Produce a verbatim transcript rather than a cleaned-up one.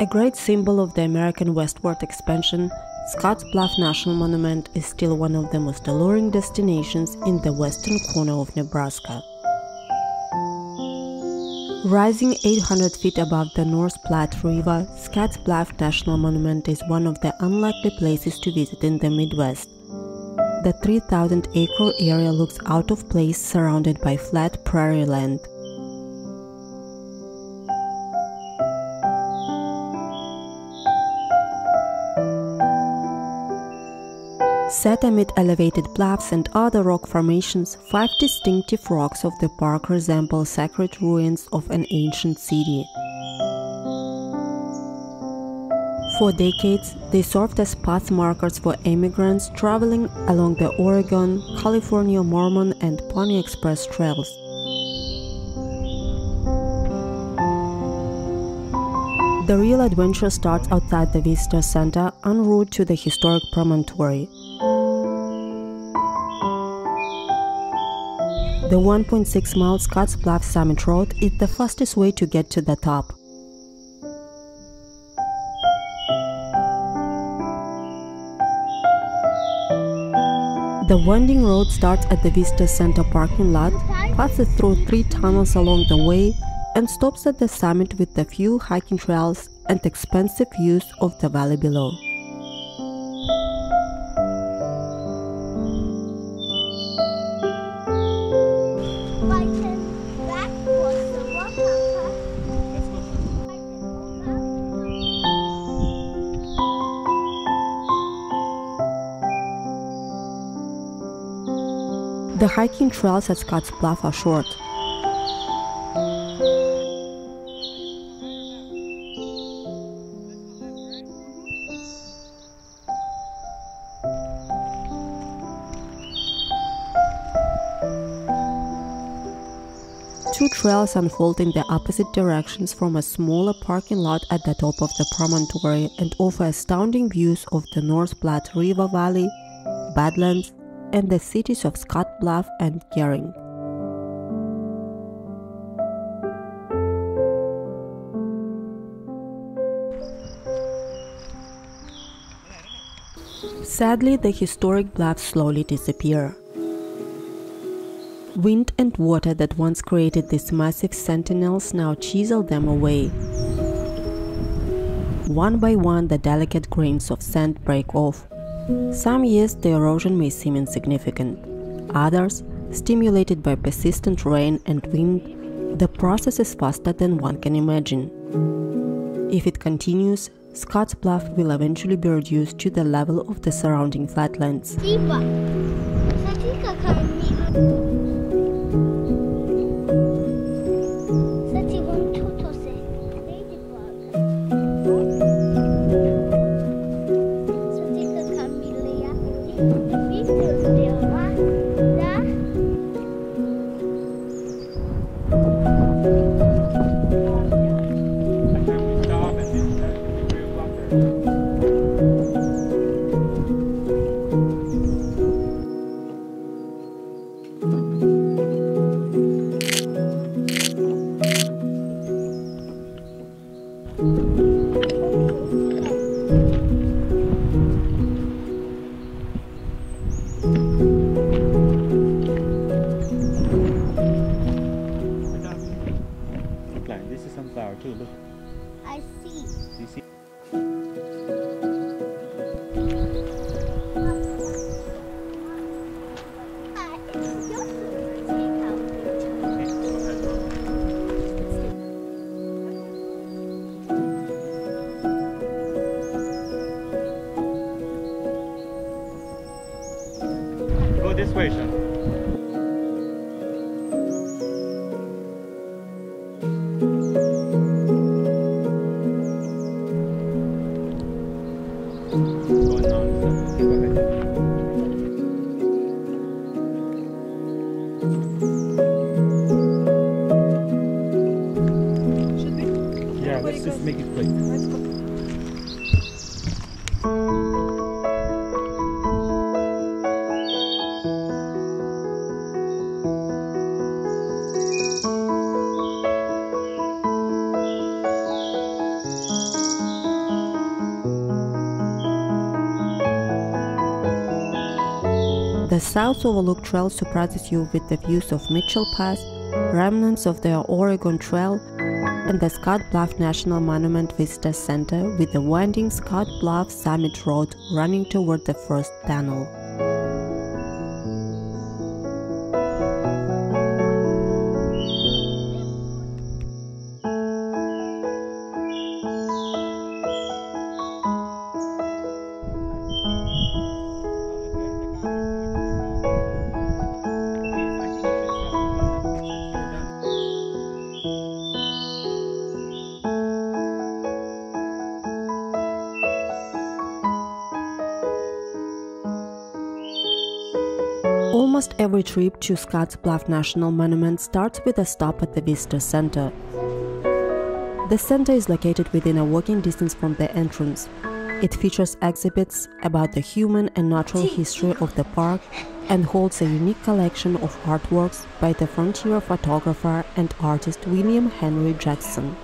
A great symbol of the American westward expansion, Scotts Bluff National Monument is still one of the most alluring destinations in the western corner of Nebraska. Rising eight hundred feet above the North Platte River, Scotts Bluff National Monument is one of the unlikely places to visit in the Midwest. The three thousand acre area looks out of place, surrounded by flat prairie land. Set amid elevated bluffs and other rock formations, five distinctive rocks of the park resemble sacred ruins of an ancient city. For decades, they served as path markers for immigrants traveling along the Oregon, California Mormon, and Pony Express trails. The real adventure starts outside the Vista Center, en route to the historic promontory. The one point six mile Scotts Bluff Summit Road is the fastest way to get to the top. The winding road starts at the Vista Center parking lot, passes through three tunnels along the way, and stops at the summit with a few hiking trails and expansive views of the valley below. The hiking trails at Scotts Bluff are short. Two trails unfold in the opposite directions from a smaller parking lot at the top of the promontory and offer astounding views of the North Platte River Valley, Badlands, and the cities of Scotts Bluff and Gering. Sadly, the historic bluffs slowly disappear. Wind and water that once created these massive sentinels now chisel them away. One by one, the delicate grains of sand break off. Some years the erosion may seem insignificant, others, stimulated by persistent rain and wind, the process is faster than one can imagine. If it continues, Scotts Bluff will eventually be reduced to the level of the surrounding flatlands. Thank you. The South Overlook Trail surprises you with the views of Mitchell Pass, remnants of the Oregon Trail, and the Scotts Bluff National Monument Visitor Center with the winding Scotts Bluff Summit Road running toward the first tunnel. Almost every trip to Scotts Bluff National Monument starts with a stop at the Vista Center. The center is located within a walking distance from the entrance. It features exhibits about the human and natural history of the park and holds a unique collection of artworks by the frontier photographer and artist William Henry Jackson.